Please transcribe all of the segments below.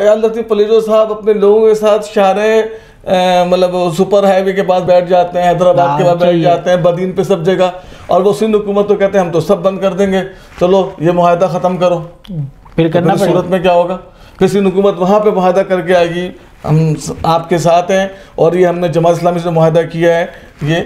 L लतीफ़ पलेजो साहब अपने लोगों के साथ सारे मतलब सुपर हाईवे के पास बैठ जाते हैं, हैदराबाद के पास बैठ जाते हैं, बदीन पे सब जगह, और वो सिंध हुकूमत तो कहते हैं हम तो सब बंद कर देंगे, चलो ये मुआहदा ख़त्म करो। फिर करना तो सूरत में क्या होगा? फिर सिंध हुकूमत वहाँ पर मुआहदा करके आएगी, हम आपके साथ हैं और ये हमने जमात इस्लामी से मुआहदा किया है, ये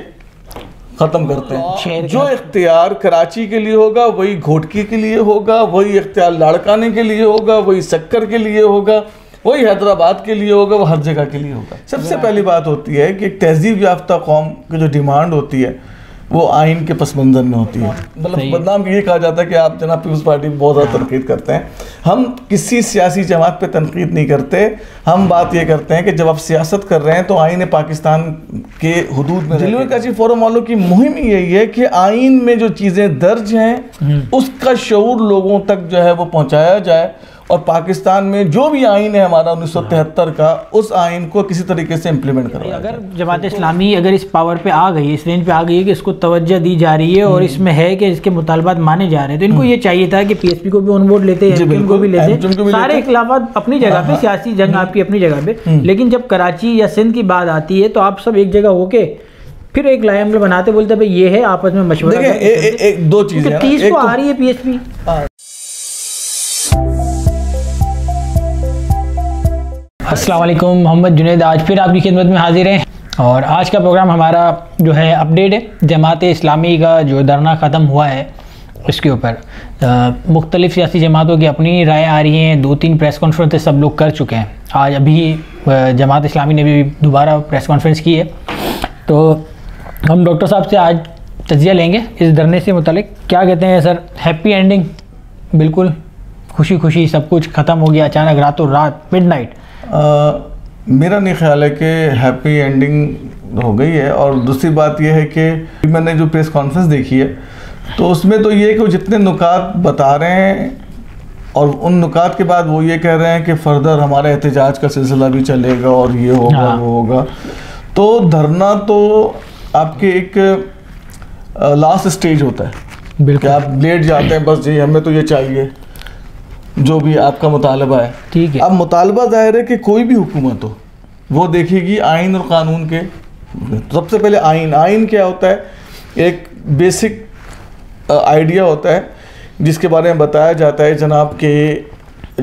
ख़त्म करते हैं। जो इख्तियार कराची के लिए होगा वही घोटकी के लिए होगा, वही इख्तियार लाड़काने के लिए होगा, वही शक्कर के लिए होगा, वही हैदराबाद के लिए होगा, वो हर जगह के लिए होगा। सबसे पहली बात होती है कि एक तहजीब याफ्ता कौम की जो डिमांड होती है वो आइन के पस मंज़र में होती है। मतलब बदनाम ये कहा जाता है कि आप जनाब पीपल्स पार्टी में बहुत ज़्यादा तनकीद करते हैं। हम किसी सियासी जमात पे तनकीद नहीं करते, हम बात ये करते हैं कि जब आप सियासत कर रहे हैं तो आइन पाकिस्तान के हदूद में। दिल्ली कराची फोरम वालों की मुहिम यही है कि आइन में जो चीज़ें दर्ज हैं उसका शऊर लोगों तक जो है वो पहुँचाया जाए, और पाकिस्तान में जो भी आइन है हमारा 1973 का, उस आइन को किसी तरीके से इम्प्लीमेंट करवाया। अगर जमात इस्लामी अगर इस पावर पे आ गई, इस रेंज पे आ गई है कि इसको तवज्जो दी जा रही है और इसमें है कि इसके मुतालबात माने जा रहे हैं, तो इनको ये चाहिए था कि पीएसपी को भी ऑन बोर्ड लेते हैं, एमक्यूएम को भी लेते, सारे इख्तिलाफात अपनी जगह पे, सियासी जंग आपकी अपनी जगह पे। लेकिन जब कराची या सिंध की बात आती है तो आप सब एक जगह होके फिर एक लाइन बनाते, बोलते भाई ये है, आपस में मशवरा। एक दो चीजें 30 को आ रही है पीएसपी। अस्सलामुअलैकुम, मोहम्मद जुनेद आज फिर आपकी खिदमत में हाजिर हैं और आज का प्रोग्राम हमारा जो है अपडेट है जमात इस्लामी का जो धरना ख़त्म हुआ है उसके ऊपर। मुख्तलिफ़ सियासी जमातों की अपनी राय आ रही हैं, 2-3 प्रेस कॉन्फ्रेंस सब लोग कर चुके हैं। आज अभी जमात इस्लामी ने भी दोबारा प्रेस कॉन्फ्रेंस की है, तो हम डॉक्टर साहब से आज तजिया लेंगे इस धरने से मुतलिक। क्या कहते हैं सर, हैप्पी एंडिंग? बिल्कुल खुशी खुशी सब कुछ ख़त्म हो गया अचानक रातों रात मिडनाइट? मेरा नहीं ख्याल है कि हैप्पी एंडिंग हो गई है। और दूसरी बात यह है कि मैंने जो प्रेस कॉन्फ्रेंस देखी है तो उसमें तो ये है कि वो जितने नुकात बता रहे हैं और उन नुकात के बाद वो ये कह रहे हैं कि फर्दर हमारा एहतजाज का सिलसिला भी चलेगा और ये होगा वो होगा। तो धरना तो आपके एक लास्ट स्टेज होता है, बिल्कुल आप लेट जाते हैं, बस जी हमें तो ये चाहिए जो भी आपका मुतालबा है, ठीक है। अब मुतालबा जाहिर है कि कोई भी हुकूमत हो वो देखेगी आइन और क़ानून के। सबसे पहले आइन, आइन क्या होता है? एक बेसिक आइडिया होता है जिसके बारे में बताया जाता है जनाब के,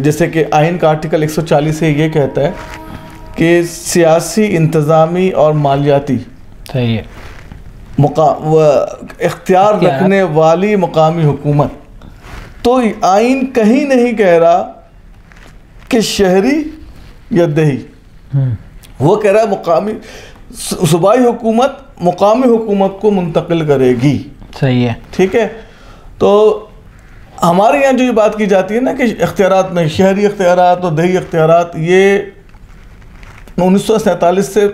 जैसे कि आइन का आर्टिकल 140 से ये कहता है कि सियासी, इंतज़ामी और मालियाती सही है इख्तियार रखने वाली मुकामी हुकूमत। तो आइन कहीं नहीं कह रहा कि शहरी या देही, वो कह रहा है मुकामी, सूबाई हुकूमत मुकामी हुकूमत को मुंतकिल करेगी, सही है, ठीक है। तो हमारे यहाँ जो ये बात की जाती है ना कि इख्तियारात में शहरी इख्तियारात और देही इख्तियारात, ये 1947 से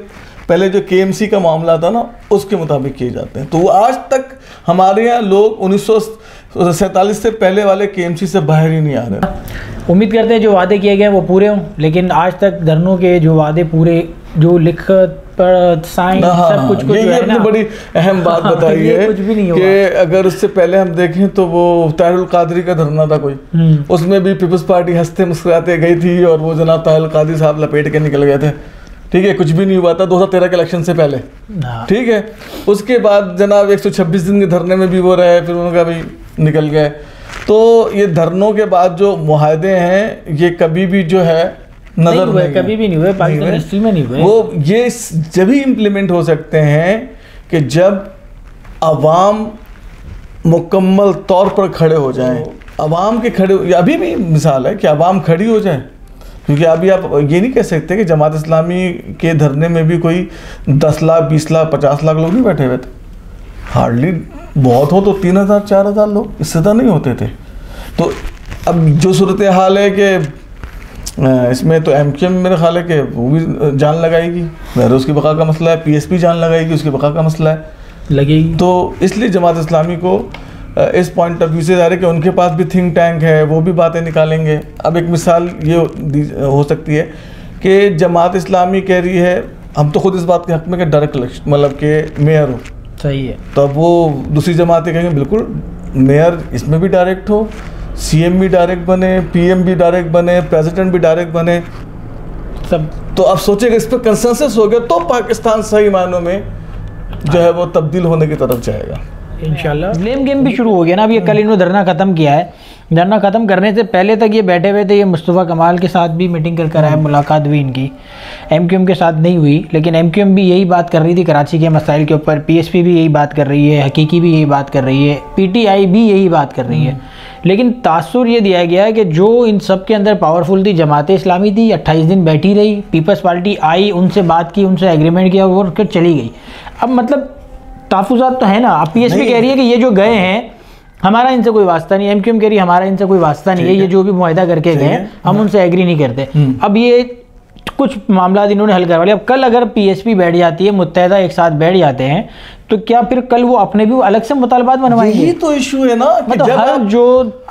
पहले जो केएमसी का मामला था ना उसके मुताबिक किए जाते हैं। तो वो आज तक हमारे यहाँ लोग 1947 से पहले वाले केएमसी से बाहर ही नहीं आ रहे। उम्मीद करते हैं जो वादे किए गए वो पूरे हों, लेकिन आज तक धरनों के जो वादे पूरे जो लिखत पर साइन सब कुछ कुछ ये अपनी बड़ी अहम बात बताई है कि अगर उससे पहले हम देखें तो वो ताहिरुल कादरी का धरना था कोई, उसमें भी पीपल्स पार्टी हंसते मुस्कुराते गई थी और वो जनाब ताहिरुल कादरी साहब लपेट के निकल गए थे, ठीक है, कुछ भी नहीं हुआ था 2013 के इलेक्शन से पहले, ठीक है। उसके बाद जनाब 126 दिन के धरने में भी वो रहे, फिर उनका भी निकल गए। तो ये धरनों के बाद जो मुआहदे हैं ये कभी भी जो है नज़र नहीं, कभी भी नहीं हुए पाकिस्तान हिस्ट्री में, नहीं हुए। वो ये जब ही इम्प्लीमेंट हो सकते हैं कि जब आवाम मुकम्मल तौर पर खड़े हो जाएं। आवाम के खड़े, अभी भी मिसाल है कि आवाम खड़ी हो जाए, क्योंकि अभी आप ये नहीं कह सकते कि जमात इस्लामी के धरने में भी कोई 10 लाख 20 लाख 50 लाख लोग नहीं बैठे हुए थे, हार्डली बहुत हो तो 3000 4000 लोग, इससे ज़्यादा नहीं होते थे। तो अब जो सूरत हाल है कि इसमें तो एमक्यूएम मेरे ख्याल है कि वो भी जान लगाएगी, बहरहाल उसकी बका का मसला है, पीएसपी जान लगाएगी, उसकी बका का मसला है, लगेगी। तो इसलिए जमात इस्लामी को इस पॉइंट ऑफ व्यू से जा रहे कि उनके पास भी थिंक टैंक है, वो भी बातें निकालेंगे। अब एक मिसाल ये हो सकती है कि जमात इस्लामी कह रही है हम तो खुद इस बात के हक़ में कि डायरेक्ट इलेक्शन मतलब के मेयर हो, सही है, तब वो दूसरी जमातें कहेंगे बिल्कुल मेयर इसमें भी डायरेक्ट हो, सीएम भी डायरेक्ट बने, पीएम भी डायरेक्ट बने, प्रेसिडेंट भी डायरेक्ट बने। तब तो आप सोचेगा इस पर कंसेंसस हो गया तो पाकिस्तान सही मानों में जो है वो तब्दील होने की तरफ जाएगा इंशाल्लाह। ब्लेम गेम भी शुरू हो गया ना। अब ये कल इन्होंने धरना ख़त्म किया है, धरना ख़त्म करने से पहले तक ये बैठे हुए थे, ये मुस्तफ़ा कमाल के साथ भी मीटिंग कर आए, मुलाकात हुई इनकी, MQM के साथ नहीं हुई, लेकिन MQM भी यही बात कर रही थी कराची के मसाइल के ऊपर, PSP भी यही बात कर रही है, हकीकी भी यही बात कर रही है, PTI भी यही बात कर रही है, लेकिन तासुर ये दिया गया है कि जो इन सब के अंदर पावरफुल थी जमाते इस्लामी थी, 28 दिन बैठी रही, पीपल्स पार्टी आई, उनसे बात की, उनसे एग्रीमेंट किया और फिर चली गई। अब मतलब तहफुजात तो है ना। आप PSP कह रही है कि ये जो गए हैं हमारा इनसे कोई वास्ता नहीं, MQM कह रही है हमारा इनसे कोई वास्ता नहीं है, ये जो भी मुआहिदा करके गए हैं हम उनसे एग्री नहीं करते। अब ये कुछ मामला इन्होंने हल करवा लिया। अब कल अगर PSP बैठ जाती है, मुत्तहदा एक साथ बैठ जाते हैं, तो क्या फिर कल वो अपने भी अलग से मुतालबात बनवाएंगे? यही तो इशू है ना कि मतलब जब हर जो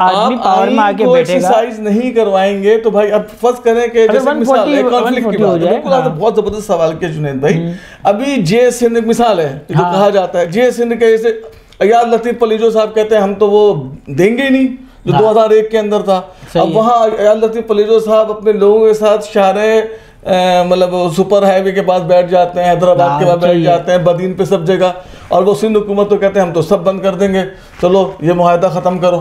आदमी पावर में आके बैठेगा एक्सरसाइज नहीं करवाएंगे तो भाई अब फर्स्ट करें कि जैसे मिसाल है कॉन्फ्लिक्ट की बात है, बिल्कुल बहुत जबरदस्त सवाल किया जुनैद भाई। अभी जे सिंध एक मिसाल है जो कहा जाता है, जे सिंध के जैसे अयाज लतीफ पलीजो साहब कहते हैं हम तो वो देंगे ही नहीं जो 2001 के अंदर था। अब वहाँ अयाज लतीफ पलीजो साहब अपने लोगों के साथ शारे मतलब सुपर हाईवे के पास बैठ जाते हैं, हैदराबाद के पास बैठ जाते हैं, बदीन पे सब जगह, और वो सिंध हुकूमत तो कहते हैं हम तो सब बंद कर देंगे, चलो ये मुआहिदा ख़त्म करो।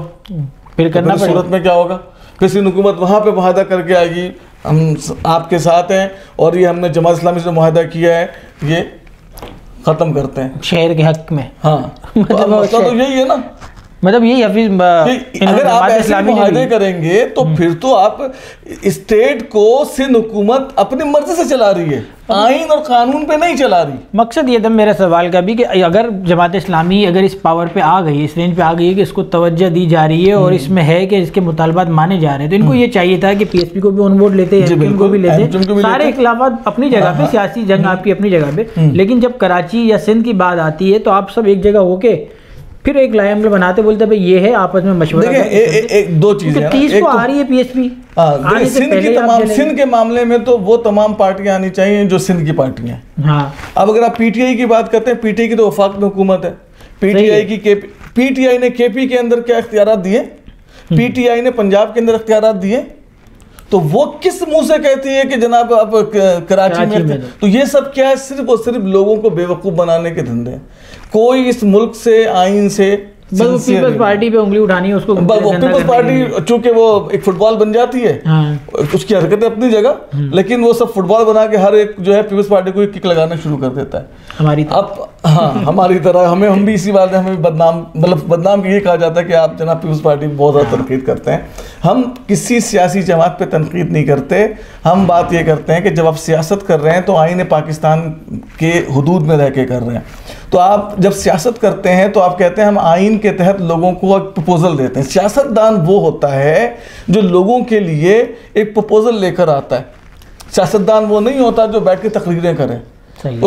फिर करना तो सूरत में क्या होगा? फिर सिंध हुकूमत वहाँ पे मुआहिदा करके आएगी हम आपके साथ हैं और ये हमने जमात इस्लामी से मुआहिदा किया है, ये ख़त्म करते हैं शहर के हक में। हाँ तो यही है ना, मतलब यही हफीज अगर आप ऐसे मुआहदे करेंगे तो फिर तो आप स्टेट को सिंध हुकूमत अपनी मर्जी से चला रही है, आइन और कानून पे नहीं चला रही। मकसद ये था मेरे सवाल का भी कि अगर जमात इस्लामी अगर इस पावर पे आ गई, इस रेंज पे आ गई है कि इसको तवज्जो दी जा रही है और इसमें है कि इसके मुतालबात माने जा रहे हैं, तो इनको ये चाहिए था कि PSP को भी ऑन बोर्ड लेते हैं, MQM को भी लेते, सारे इख्तिलाफात अपनी जगह पे, सियासी जंग आपकी अपनी जगह पे, लेकिन जब कराची या सिंध की बात आती है तो आप सब एक जगह होके फिर एक लाइन में बनाते बोलते भाई ये है आपस में मशवरा। एक दो चीजें 30 को आ रही है PSP सिंध के मामले में, तो वो तमाम पार्टियां आनी चाहिए जो सिंध की पार्टियां हैं। हाँ। अब अगर आप PTI की बात करते हैं, PTI की तो वफाक में हुकूमत है, PTI ने KP के अंदर क्या इख्तियार दिए, PTI ने पंजाब के अंदर इख्तियार दिए, तो वो किस मुंह से कहती है कि जनाब आप कराची में? तो ये सब क्या है, सिर्फ और सिर्फ लोगों को बेवकूफ़ बनाने के धंधे हैं। कोई इस मुल्क से आइन से बस पीपल्स पार्टी पे उंगली उठानी है उसको, पीपल्स पार्टी चूंकि वो एक फुटबॉल बन जाती है। हाँ। उसकी हरकतें अपनी जगह, लेकिन वो सब फुटबॉल बना के हर एक जो है पीपल्स पार्टी को किक लगाना शुरू कर देता है हमारी। अब हाँ हमारी तरह हमें, हम भी इसी बात में हमें बदनाम, मतलब बदनाम ये कहा जाता है कि आप जनाब पीपल्स पार्टी बहुत ज़्यादा तनकीद करते हैं। हम किसी सियासी जमात पर तनकीद नहीं करते, हम बात ये करते हैं कि जब आप सियासत कर रहे हैं तो आईन पाकिस्तान के हदूद में रह के कर रहे हैं। तो आप जब सियासत करते हैं तो आप कहते हैं हम आइन के तहत लोगों को एक प्रपोजल देते हैं। सियासतदान वो होता है जो लोगों के लिए एक प्रपोजल लेकर आता है, सियासतदान वो नहीं होता जो बैठ के तकरीरें करें,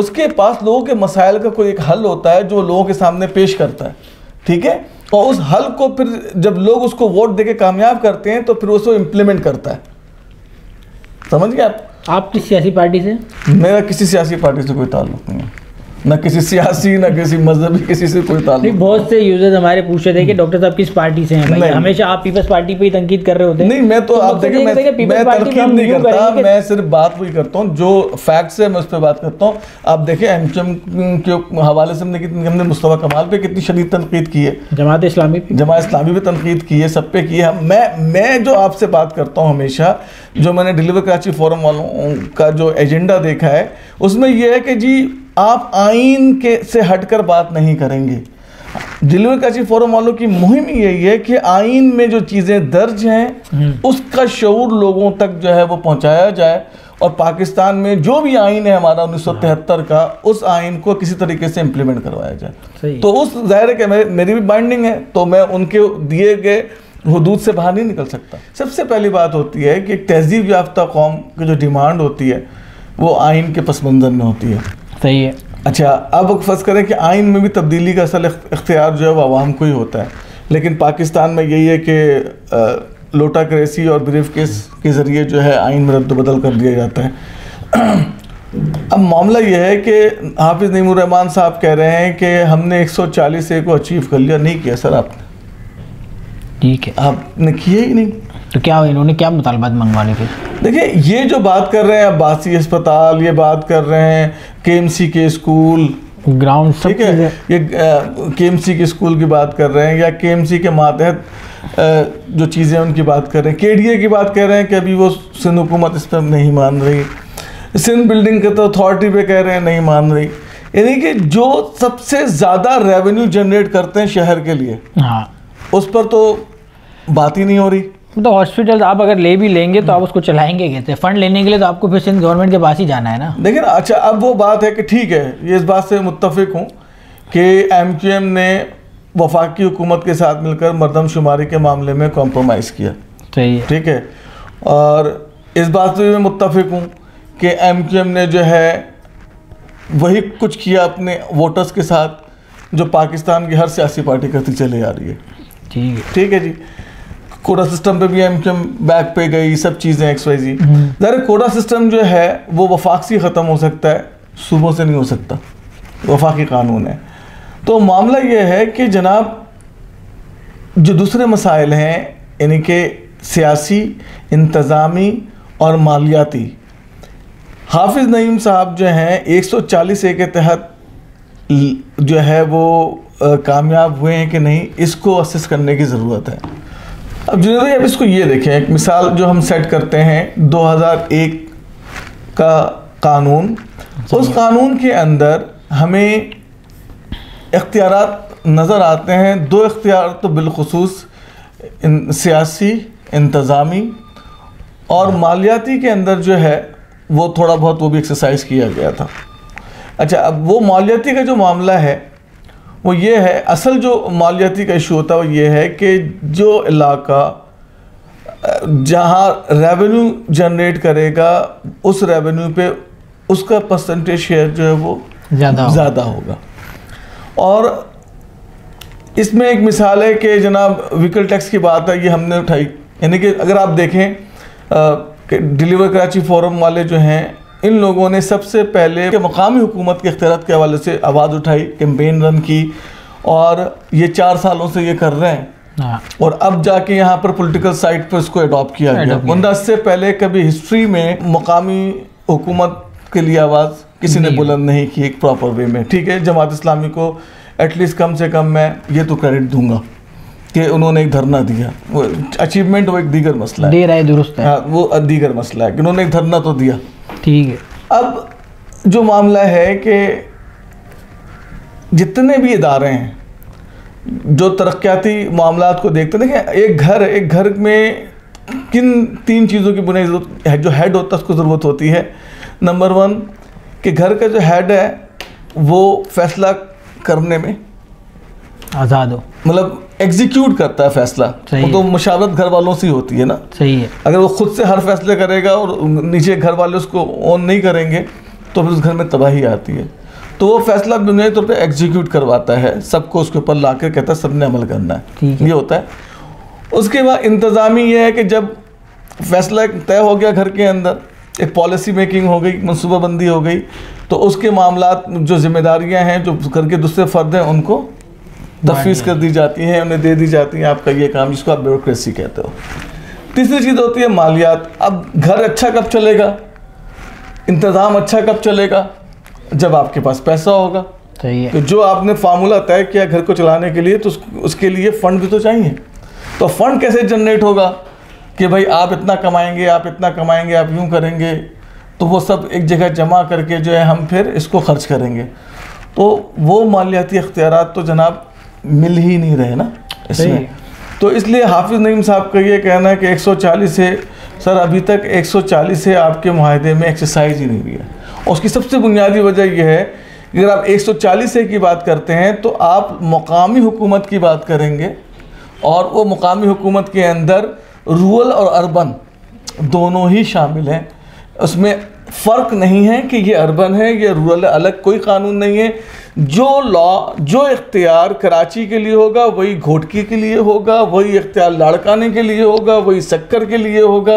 उसके पास लोगों के मसाइल का कोई एक हल होता है जो लोगों के सामने पेश करता है, ठीक है, और उस हल को फिर जब लोग उसको वोट दे के कामयाब करते हैं तो फिर उसको इम्प्लीमेंट करता है। समझ गए आप किस सियासी पार्टी से? मेरा किसी सियासी पार्टी से कोई ताल्लुक नहीं है, ना किसी सियासी, ना किसी मजहबी, किसी से कोई ताल्लुक नहीं। बहुत से यूजर्स हमारे पूछे थे कि डॉक्टर साहब किस पार्टी से हैं भाई, हमेशा आप पीपल्स पार्टी पे ही तंकीद कर रहे होते हैं। नहीं, मैं तो आप देखिए मैं तंकीद नहीं करता, मैं सिर्फ बात वही करता हूँ जो फैक्ट्स है, मैं उस पर बात करता हूँ। आप देखें MQM के हवाले से हमने मुस्तफ़ा कमाल पे कितनी शदीद तनकीद की है, जमात इस्लामी पे तनकीद की है, सब पे की है। मैं जो आपसे बात करता हूँ हमेशा, जो मैंने डिलीवर कराची फोरम वालों का जो एजेंडा देखा है उसमें यह है कि जी आप आइन के से हटकर बात नहीं करेंगे। डिलीवर कराची फोरम वालों की मुहिम यही है कि आइन में जो चीज़ें दर्ज हैं उसका शऊर लोगों तक जो है वो पहुंचाया जाए, और पाकिस्तान में जो भी आइन है हमारा 1973 का, उस आइन को किसी तरीके से इम्प्लीमेंट करवाया जाए। तो उस ज़ाहिर है कि मेरी भी बाइंडिंग है, तो मैं उनके दिए गए हदूद से बाहर नहीं निकल सकता। सबसे पहली बात होती है कि एक तहजीब याफ्ता कौम की जो डिमांड होती है वो आइन के पस मंज़र में होती है। सही है। अच्छा, अब फर्ज करें कि आइन में भी तब्दीली का असल इख्तियार जो है वो आवाम को ही होता है, लेकिन पाकिस्तान में यही है कि लोटाक्रेसी और ब्रीफ केस के ज़रिए जो है आइन में रद्दबदल कर दिया जाता है। अब मामला यह है कि हाफिज़ नईमुर्रहमान साहब कह रहे हैं कि हमने 140A को अचीव कर लिया, नहीं किया सर आपने, ठीक है, आपने किया ही नहीं। तो क्या इन्होंने क्या मुतालबात मंगवाने थे? देखिए ये जो बात कर रहे हैं अब्बासी अस्पताल, ये बात कर रहे हैं केएमसी के स्कूल ग्राउंड, ठीक है, ये केएमसी के स्कूल की बात कर रहे हैं या केएमसी के मातहत जो चीज़ें उनकी बात कर रहे हैं, केडीए की बात कर रहे हैं कि अभी वो सिंध हुकूमत इस पर नहीं मान रही, सिंध बिल्डिंग के तो अथॉरिटी पे कह रहे हैं नहीं मान रही। यानी कि जो सबसे ज़्यादा रेवेन्यू जनरेट करते हैं शहर के लिए, हाँ, उस पर तो बात ही नहीं हो रही। तो हॉस्पिटल आप अगर ले भी लेंगे तो आप उसको चलाएंगे कैसे? फंड लेने के लिए तो आपको फिर सिंध गवर्नमेंट के पास ही जाना है ना। देखिए अच्छा, अब वो बात है कि ठीक है, ये इस बात से मुत्तफिक हूँ कि एमक्यूएम ने वफाकी हुकूमत के साथ मिलकर मरदमशुमारी के मामले में कॉम्प्रोमाइज़ किया, सही है, ठीक है, और इस बात से भी मुत्तफिक हूँ कि एमक्यूएम ने जो है वही कुछ किया अपने वोटर्स के साथ जो पाकिस्तान की हर सियासी पार्टी करती चली आ रही है। ठीक है, ठीक है जी। कोटा सिस्टम पे भी एमक्यूएम बैक पे गई, सब चीज़ें XYZ। ज़रा कोटा सिस्टम जो है वो वफाक से ख़त्म हो सकता है, सूबों से नहीं हो सकता, वफाकी कानून है। तो मामला ये है कि जनाब जो दूसरे मसाइल हैं, यानी कि सियासी, इंतज़ामी और मालियाती, हाफिज़ नईम साहब जो हैं 140A के तहत जो है वो कामयाब हुए हैं कि नहीं, इसको असेस करने की ज़रूरत है। अब जनरली अब इसको ये देखें, एक मिसाल जो हम सेट करते हैं 2001 का कानून, उस कानून के अंदर हमें इख्तियारात नज़र आते हैं, 2 इख्तियार तो बिलखसूस सियासी, इंतज़ामी और मालियाती के अंदर जो है वो थोड़ा बहुत वो भी एक्सरसाइज किया गया था। अच्छा, अब वो मालियाती का जो मामला है वो ये है, असल जो मालियाती का इशू होता है वो ये है कि जो इलाका जहाँ रेवेन्यू जनरेट करेगा उस रेवेन्यू पे उसका परसेंटेज शेयर जो है वो ज़्यादा होगा। और इसमें एक मिसाल है कि जनाब व्हीकल टैक्स की बात है, ये हमने उठाई, यानी कि अगर आप देखें डिलीवर कराची फोरम वाले जो हैं इन लोगों ने सबसे पहले कि मकामी हुकूमत के इख्तियार के हवाले से आवाज़ उठाई, कैंपेन रन की, और ये 4 सालों से ये कर रहे हैं और अब जाके यहाँ पर पॉलिटिकल साइड पर इसको एडॉप्ट किया गया। वरना इससे पहले कभी हिस्ट्री में मकामी हुकूमत के लिए आवाज़ किसी ने बुलंद नहीं की एक प्रॉपर वे में। ठीक है, जमात इस्लामी को एटलीस्ट कम से कम मैं ये तो क्रेडिट दूंगा कि उन्होंने एक धरना दिया, वो अचीवमेंट वो एक दीगर मसला है, दुरुस्त है, वो दीगर मसला है कि उन्होंने एक धरना तो दिया। ठीक है, अब जो मामला है कि जितने भी इदारे हैं जो तरक्याती मामला को देखते हैं, देखिए एक घर में किन 3 चीज़ों की बुनियादी जरूरत है, जो हेड होता है उसको ज़रूरत होती है। नंबर 1 कि घर का जो हेड है वो फैसला करने में आज़ाद हो, मतलब एग्जीक्यूट करता है फैसला, तो मुशावरत घर वालों से होती है ना, सही है। अगर वो खुद से हर फैसले करेगा और नीचे घर वाले उसको ऑन नहीं करेंगे तो फिर उस घर में तबाही आती है। तो वो फैसला बुनियादी तौर पे एग्जीक्यूट करवाता है, सबको उसके ऊपर ला कर कहता है सबने अमल करना है, ये होता है। उसके बाद इंतज़ामी ये है कि जब फैसला तय हो गया घर के अंदर, एक पॉलिसी मेकिंग हो गई, मनसूबाबंदी हो गई, तो उसके मामला जो जिम्मेदारियाँ हैं जो घर के दूसरे फर्द हैं उनको तफवीज़ कर दी जाती है, उन्हें दे दी जाती है, आपका ये काम, जिसको आप ब्यूरोक्रेसी कहते हो। तीसरी चीज़ होती है मालियात। अब घर अच्छा कब चलेगा, इंतज़ाम अच्छा कब चलेगा, जब आपके पास पैसा होगा, सही है। तो जो आपने फार्मूला तय किया घर को चलाने के लिए तो उसके लिए फंड भी तो चाहिए, तो फंड कैसे जनरेट होगा कि भाई आप इतना कमाएंगे, आप इतना कमाएंगे, आप यूँ करेंगे, तो वो सब एक जगह जमा करके जो है हम फिर इसको खर्च करेंगे। तो वो मालियाती इख्तियारात तो जनाब मिल ही नहीं रहे ना इसमें, तो इसलिए हाफिज़ नईम साहब का ये कहना है कि 140A सर अभी तक 140A आपके मुआहदे में एक्सरसाइज ही नहीं हुई है। उसकी सबसे बुनियादी वजह यह है कि अगर आप 140A की बात करते हैं तो आप मुकामी हुकूमत की बात करेंगे और वो मुकामी हुकूमत के अंदर रूरल और अर्बन दोनों ही शामिल हैं, उसमें फ़र्क नहीं है कि ये अर्बन है या रूरल, अलग कोई कानून नहीं है। जो लॉ, जो इख्तियार कराची के लिए होगा वही घोटकी के लिए होगा, वही इख्तियार लाड़काने के लिए होगा, वही शक्कर के लिए होगा,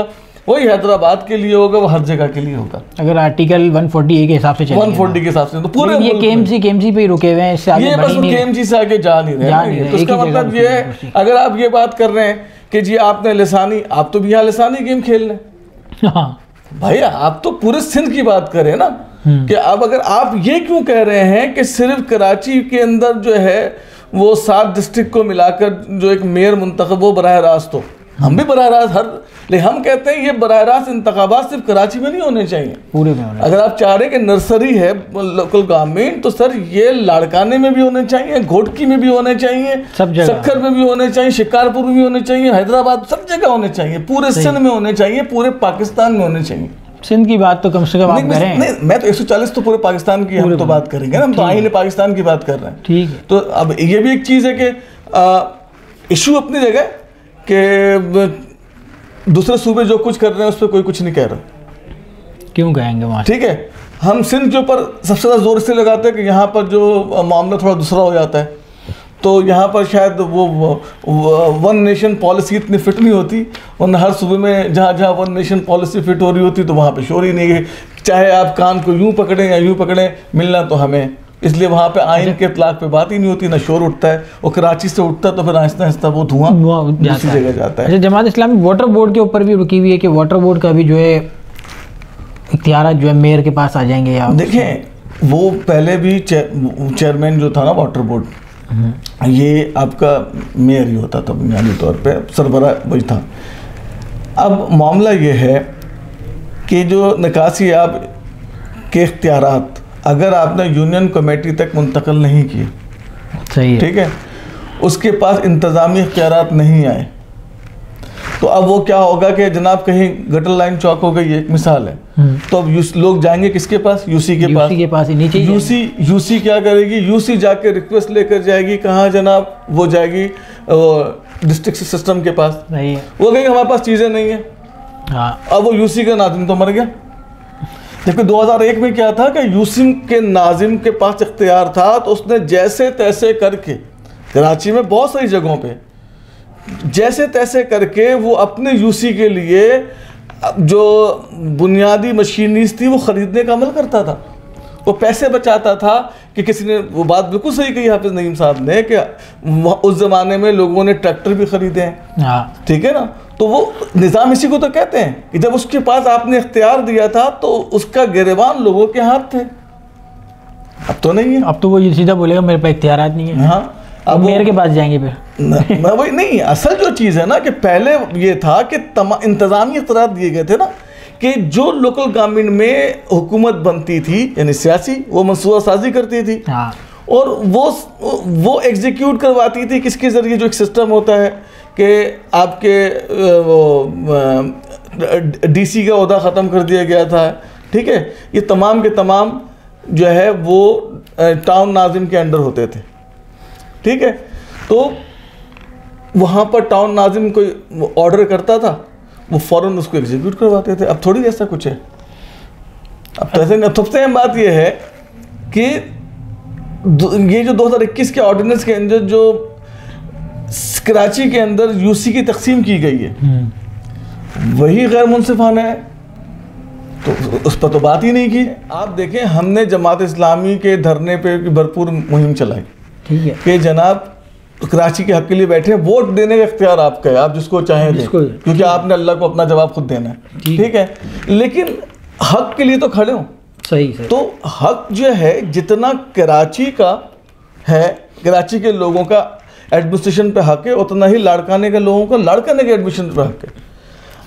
वही हैदराबाद के लिए होगा, वो हर जगह के लिए होगा। अगर आर्टिकल 140A के हिसाब से चलेंगे, 140 के हिसाब से तो पूरे ये केएमसी पे रुके हुए हैं, इससे आगे बढ़ नहीं रहे, केएमसी से आगे जा नहीं रहे। तो इसका मतलब ये है, अगर आप ये बात कर रहे हैं कि जी आपने लिसानी, आप तो भी यहाँ लिसानी गेम खेल रहे हैं भैया, आप तो पूरे सिंध की बात करें ना, कि अब अगर आप ये क्यों कह रहे हैं कि सिर्फ कराची के अंदर जो है वो 7 डिस्ट्रिक्ट को मिलाकर जो एक मेयर मुंतखब हो बरह रास्त हो। हम भी बरह रास्त हम कहते हैं ये बरह रास्त इंतखाबात सिर्फ कराची में नहीं होने चाहिए, पूरे में होने। अगर आप चाह रहे कि नर्सरी है लोकल गवर्नमेंट, तो सर ये लाड़काने में भी होने चाहिए, घोटकी में भी होने चाहिए, सक्खर में भी होने चाहिए, शिकारपुर में भी होने चाहिए, हैदराबाद, सब जगह होने चाहिए, पूरे सिंध में होने चाहिए, पूरे पाकिस्तान में होने चाहिए। सिंध की बात तो कम से कम आप करें। नहीं, मैं तो 140 तो पूरे पाकिस्तान की हम तो बात करेंगे ना, हम तो आईने पाकिस्तान की बात कर रहे हैं। ठीक है, तो अब ये भी एक चीज़ है कि इशू अपनी जगह कि दूसरे सूबे जो कुछ कर रहे हैं उस पर कोई कुछ नहीं कह रहा, क्यों कहेंगे वहाँ? ठीक है, हम सिंध के ऊपर सबसे ज़्यादा जोर इसलिए लगाते हैं कि यहाँ पर जो मामला थोड़ा दूसरा हो जाता है, तो यहाँ पर शायद वो वन नेशन पॉलिसी इतनी फिट नहीं होती, और हर सूबे में जहाँ जहाँ वन नेशन पॉलिसी फिट हो रही होती तो वहाँ पे शोर ही नहीं है, चाहे आप कान को यूँ पकड़ें या यूँ पकड़ें, मिलना तो हमें, इसलिए वहाँ पे आइन के इतलाक पे बात ही नहीं होती, ना शोर उठता है, और कराची से उठता तो फिर आहिस्ता आहिस्ता वो धुआं दूसरी जगह जाता है। जमात इस्लामी वाटर बोर्ड के ऊपर भी रुकी हुई है कि वाटर बोर्ड का भी जो है इख्तियार जो है मेयर के पास आ जाएंगे। या देखें, वो पहले भी चेयरमैन जो था ना वाटर बोर्ड, ये आपका मेयर ही होता था बुनियादी तौर पे, सरबरा वही था। अब मामला ये है कि जो निकासी आप के इख्तियारात अगर आपने यूनियन कमेटी तक मुंतकिल नहीं किए, सही है, ठीक है, उसके पास इंतज़ामी इख्तियारात नहीं आए, तो अब वो क्या होगा कि जनाब कहीं गटर लाइन चौक हो गई, एक मिसाल है, तो अब लोग जाएंगे किसके पास? यूसी के पास, यूसी के पास ही नीचे। यूसी क्या करेगी? यूसी जाके रिक्वेस्ट लेकर जाएगी, कहाँ जनाब? वो जाएगी डिस्ट्रिक्ट सिस्टम के पास, नहीं है, वो कहेंगे हमारे पास चीज़ें नहीं है। हाँ, अब वो यूसी का नाजिम तो मर गया, जबकि 2001 में क्या था कि यूसी के नाजिम के पास इख्तियार था, तो उसने जैसे तैसे करके कराची में बहुत सारी जगहों पर जैसे तैसे करके वो अपने यूसी के लिए जो बुनियादी मशीनरीज थी वो ख़रीदने का अमल करता था, वो पैसे बचाता था। कि किसी ने वो बात बिल्कुल सही कही हाफिज़ नईम साहब ने कि उस ज़माने में लोगों ने ट्रैक्टर भी ख़रीदे हैं, ठीक है ना, तो वो निज़ाम इसी को तो कहते हैं कि जब उसके पास आपने इख्तियार दिया था तो उसका गिरेबान लोगों के हाथ थे, अब तो नहीं है, अब तो वो ये सीधा बोलेगा मेरे पास इख्तियार नहीं है। हाँ, अब मेयर के पास जाएंगे फिर ना, वही नहीं, असल जो चीज़ है ना कि पहले ये था कि इंतज़ामी इख्तियार दिए गए थे ना कि जो लोकल गवर्नमेंट में हुकूमत बनती थी यानी सियासी, वो मंसूबा साजी करती थी। हाँ। और वो एग्जीक्यूट करवाती थी, किसके ज़रिए? जो एक सिस्टम होता है कि आपके वो डीसी का ओहदा ख़त्म कर दिया गया था, ठीक है, ये तमाम के तमाम जो है वो टाउन नाजिम के अंडर होते थे, ठीक है, तो वहाँ पर टाउन नाजिम कोई ऑर्डर करता था, वो फ़ौरन उसको एग्जीक्यूट करवाते थे। अब थोड़ी ऐसा कुछ है, अब तो ऐसे नहीं। सबसे अहम बात यह है कि ये जो 2021 के ऑर्डिनेंस के अंदर जो कराची के अंदर यूसी की तकसीम की गई है वही गैर मुनसिफाना है, तो उस पर तो बात ही नहीं की। आप देखें, हमने जमात इस्लामी के धरने पर भरपूर मुहिम चलाई कि जनाब कराची के हक के लिए बैठे, वोट देने का इख्तियार आपका है, आप जिसको चाहें दें, क्योंकि आपने अल्लाह को अपना जवाब खुद देना है, ठीक है, लेकिन हक के लिए तो खड़े हो। सही है, तो हक जो है जितना कराची का है, कराची के लोगों का एडमिनिस्ट्रेशन पे हक है, उतना ही लाड़काने के लोगों का लाड़काने के एडमिनिस्ट्रेशन पे हक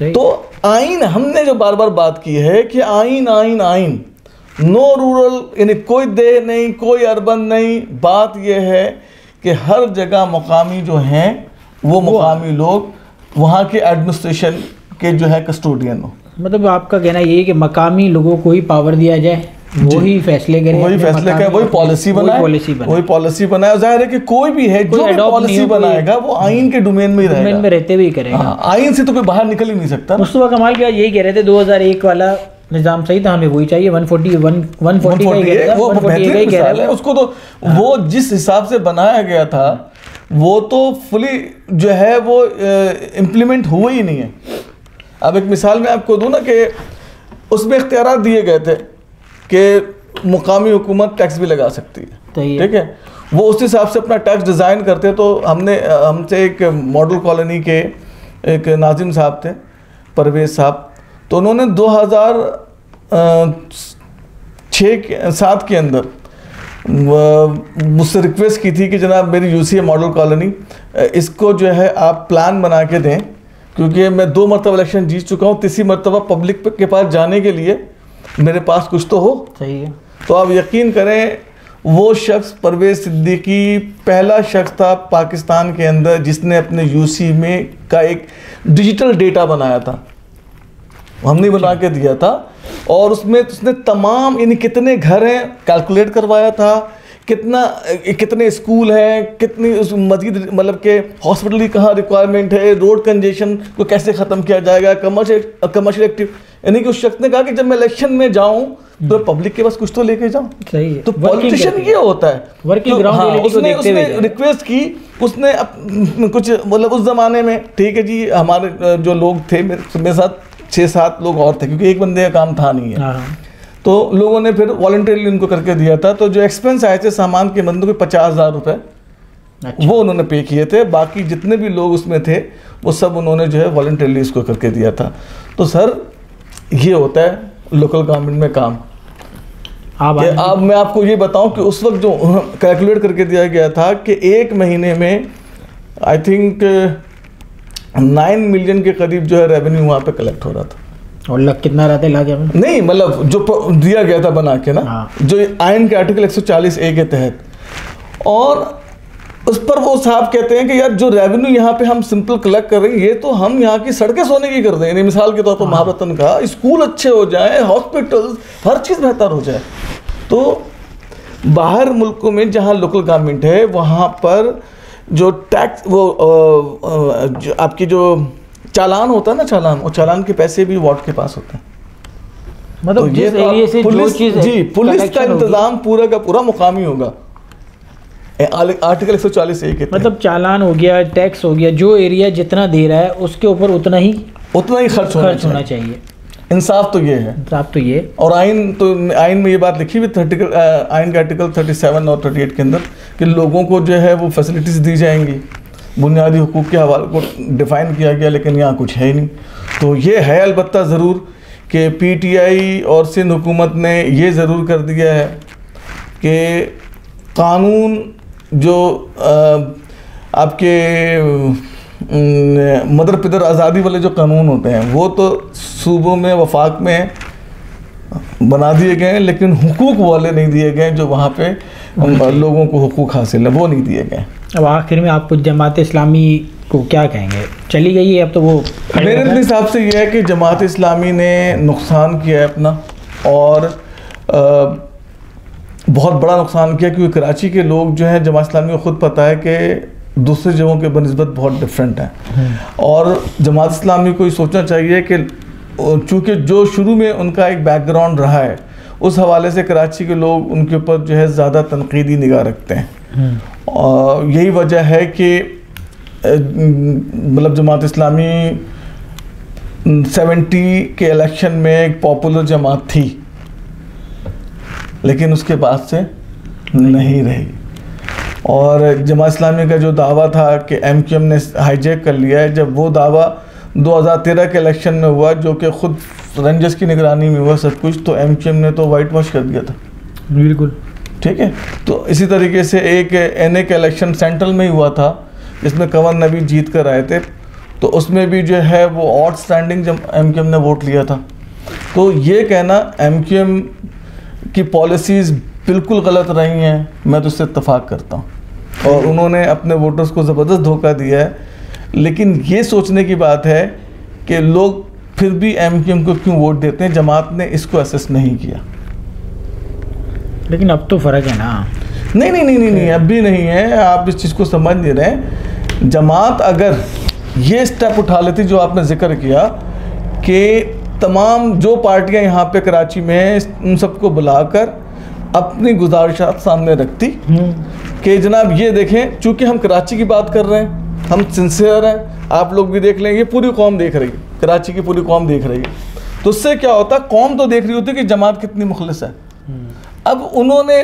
है। तो आइन, हमने जो बार बार बात की है कि आइन आइन आइन, नो रूरल, यानी कोई दे नहीं कोई अर्बन नहीं, बात यह है कि हर जगह मुकामी जो हैं वो मुकामी लोग वहाँ के एडमिनिस्ट्रेशन के जो है कस्टोडियन हो। मतलब आपका कहना ये है कि मकामी लोगों को ही पावर दिया जाए, वही फैसले करें, वही फैसले करें, वही पॉलिसी बनाए, वही पॉलिसी बनाए। जाहिर है कि कोई भी है जो पॉलिसी बनाएगा वो आइन के डोमेन में रहते हुए करेगा, आइन से तो कोई बाहर निकल ही नहीं सकता। मुस्तफा कमाल क्या यही कह रहे थे, 2001 वाला निज़ाम सही था, हमें वही चाहिए, 140 का ही कह रहा है उसको तो। हाँ। वो जिस हिसाब से बनाया गया था वो तो फुली जो है वो इम्प्लीमेंट हुआ ही नहीं है। अब एक मिसाल मैं आपको दूँ ना कि उसमें इख्तियार दिए गए थे कि मुकामी हुकूमत टैक्स भी लगा सकती है, ठीक है, वो उस हिसाब से अपना टैक्स डिज़ाइन करते हैं। तो हमने हमसे एक मॉडल कॉलोनी के एक नाजिम साहब थे, परवेज साहब, तो उन्होंने 2007 के अंदर मुझसे रिक्वेस्ट की थी कि जनाब मेरी यूसीए मॉडल कॉलोनी इसको जो है आप प्लान बना के दें, क्योंकि मैं 2 मरतबा इलेक्शन जीत चुका हूँ, तीसरी मरतबा पब्लिक के पास जाने के लिए मेरे पास कुछ तो हो। सही है। तो आप यकीन करें वो शख्स परवेज़ सिद्दीकी पहला शख्स था पाकिस्तान के अंदर जिसने अपने यूसी में का एक डिजिटल डेटा बनाया था, हमने बना के दिया था, और उसमें उसने तमाम इन कितने घर हैं कैलकुलेट करवाया था, कितने स्कूल हैं, कितनी उस मस्जिद मतलब के हॉस्पिटल की कहाँ रिक्वायरमेंट है, रोड कंजेशन को कैसे ख़त्म किया जाएगा, कमर्शियल एक्टिव, यानी कि उस शख्स ने कहा कि जब मैं इलेक्शन में जाऊँ तो पब्लिक के पास कुछ तो लेके जाऊँ। सही है। तो पॉलिटिशियन ये होता है तो, हाँ, उसने रिक्वेस्ट की, उसने कुछ मतलब उस ज़माने में, ठीक है जी, हमारे जो लोग थे मेरे साथ 6-7 लोग और थे क्योंकि एक बंदे का काम था नहीं है, तो लोगों ने फिर वॉलंटियरली उनको करके दिया था। तो जो एक्सपेंस आए थे सामान के बंदों के 50,000 रुपये, अच्छा, वो उन्होंने पे किए थे, बाकी जितने भी लोग उसमें थे वो सब उन्होंने जो है वॉलंटियरली इसको करके दिया था। तो सर ये होता है लोकल गवर्नमेंट में काम। अब मैं आपको ये बताऊं कि उस वक्त जो कैलकुलेट करके दिया गया था कि एक महीने में आई थिंक 9 मिलियन के करीब जो है रेवेन्यू वहाँ पे कलेक्ट हो रहा था। और लग कितना रहता है? लाख नहीं, मतलब जो दिया गया था बना के ना, हाँ। जो आइन के आर्टिकल 140A के तहत, और उस पर वो साहब कहते हैं कि यार जो रेवेन्यू यहाँ पे हम सिंपल कलेक्ट कर रहे हैं, ये तो हम यहाँ की सड़कें सोने की कर देंगे। मिसाल के तौर पर महारतन का स्कूल अच्छे हो जाए, हॉस्पिटल, हर चीज़ बेहतर हो जाए। तो बाहर मुल्कों में जहाँ लोकल गवर्नमेंट है वहाँ पर जो टैक्स वो जो आपकी जो चालान होता है ना, चालान, वो चालान के पैसे भी वार्ड के पास होते हैं। मतलब तो जिस एरिया से पुलिस, जो जी पुलिस का इंतजाम पूरा का पूरा मुकामी होगा। आर्टिकल 140A के मतलब चालान हो गया, टैक्स हो गया, जो एरिया जितना दे रहा है उसके ऊपर उतना ही खर्च होना चाहिए। इंसाफ तो ये है, इंसाफ तो ये। और आइन में ये बात लिखी हुई आइन के आर्टिकल 37 और 38 के अंदर कि लोगों को जो है वो फैसिलिटीज़ दी जाएंगी, बुनियादी हकूक़ के हवाले को डिफ़ाइन किया गया, लेकिन यहाँ कुछ है ही नहीं। तो ये है अलबत्ता ज़रूर कि पीटीआई और सिंध हुकूमत ने ये ज़रूर कर दिया है कि कानून जो आपके मदर पिदर आज़ादी वाले जो कानून होते हैं वो तो सूबों में वफाक में बना दिए गए हैं, लेकिन हुकूक वाले नहीं दिए गए जो वहाँ पे लोगों को हुकूक हासिल है, वो नहीं दिए गए। अब आखिर में आप कुछ जमात-ए- इस्लामी को क्या कहेंगे? चली गई है अब तो वो, मेरे हिसाब से ये है कि जमात-ए- इस्लामी ने नुकसान किया है अपना, और बहुत बड़ा नुकसान किया, क्योंकि कराची के लोग जो हैं जमात-ए- इस्लामी को ख़ुद पता है कि दूसरे जगहों के बनस्बत बहुत डिफरेंट हैं। और जमात इस्लामी को ये सोचना चाहिए कि चूँकि जो शुरू में उनका एक बैकग्राउंड रहा है उस हवाले से कराची के लोग उनके ऊपर जो है ज़्यादा तनकीदी निगाह रखते हैं, और यही वजह है कि मतलब जमात इस्लामी 70 के इलेक्शन में एक पॉपुलर जमात थी, लेकिन उसके बाद से नहीं रही। और जमात इस्लामी का जो दावा था कि MQM ने हाईजैक कर लिया है, जब वो दावा 2013 के इलेक्शन में हुआ जो कि ख़ुद रंजस की निगरानी में हुआ सब कुछ, तो MQM ने तो वाइट वॉश कर दिया था। बिल्कुल ठीक है। तो इसी तरीके से एक NA का इलेक्शन सेंट्रल में ही हुआ था जिसमें कंवर नबी जीत कर आए थे, तो उसमें भी जो है वो ऑड स्टैंडिंग जब MQM ने वोट लिया था। तो ये कहना MQM की पॉलिसीज़ बिल्कुल गलत रही हैं, मैं तो उससे इत्तफाक करता हूँ, और उन्होंने अपने वोटर्स को ज़बरदस्त धोखा दिया है। लेकिन ये सोचने की बात है कि लोग फिर भी MQM को क्यों वोट देते हैं, जमात ने इसको असेस नहीं किया। लेकिन अब तो फ़र्क है ना? नहीं, अब भी नहीं है, आप इस चीज़ को समझ नहीं रहे। जमात अगर ये स्टेप उठा लेती जो आपने जिक्र किया कि तमाम जो पार्टियाँ यहाँ पर कराची में हैं उन सबको बुलाकर अपनी गुजारिशात सामने रखती कि जनाब ये देखें, चूँकि हम कराची की बात कर रहे हैं, हम सिंसियर हैं, आप लोग भी देख लें, ये पूरी कौम देख रही है, कराची की पूरी कौम देख रही है। तो उससे क्या होता, कौम तो देख रही होती कि जमात कितनी मुखलिस है। अब उन्होंने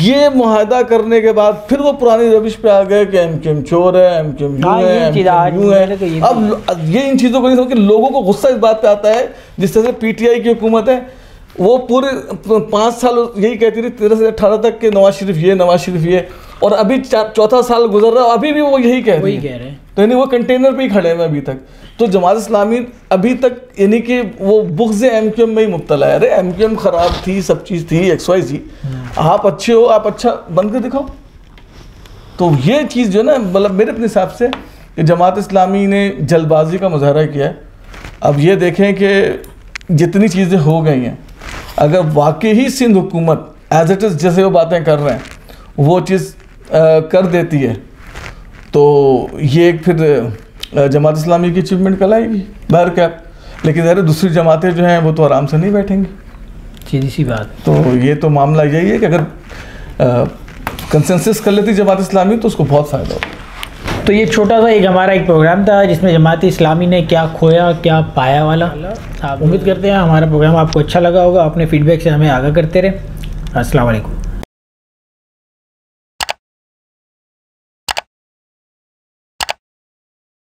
ये मुआहदा करने के बाद फिर वो पुरानी रविश पे आ गए कि MQM चोर है, MQM यूं है। अब ये इन चीज़ों को नहीं समझ, लोगों को गुस्सा इस बात पे आता है। जिस तरह से PTI की हुकूमत है, वो पूरे 5 साल यही कहती रही, 13 से 18 तक के नवाज शरीफ ये, नवाज शरीफ ये, और अभी चौथा साल गुजर रहा है, अभी भी वो यही कह रही है। तो यानी वो कंटेनर पे ही खड़े हैं अभी तक। तो जमात इस्लामी अभी तक यानी कि वो बुग़्ज़ MQM में ही मुब्तला है। अरे MQM ख़राब थी, सब चीज़ थी, XYZ, आप अच्छे हो, आप अच्छा बन के दिखाओ। तो ये चीज़ जो है ना, मतलब मेरे अपने हिसाब से कि जमात इस्लामी ने जल्दबाजी का मुजाहरा किया है। अब ये देखें कि जितनी चीज़ें हो गई हैं, अगर वाकई ही सिंध हुकूमत एज इट इज़ जैसे वो बातें कर रहे हैं वो चीज़ कर देती है, तो ये एक फिर जमात इस्लामी की अचीवमेंट कहलाएगी बाहर क्या। लेकिन अरे दूसरी जमातें जो हैं वो तो आराम से नहीं बैठेंगी, सीधी सी बात। तो ये तो मामला यही है कि अगर कंसेंसस कर लेती जमात इस्लामी तो उसको बहुत फ़ायदा होगा। तो ये छोटा सा एक हमारा एक प्रोग्राम था जिसमें जमात इस्लामी ने क्या खोया क्या पाया वाला। आप उम्मीद करते हैं हमारा प्रोग्राम आपको अच्छा लगा होगा। अपने फीडबैक से हमें आगाह करते रहे। अस्सलाम वालेकुम।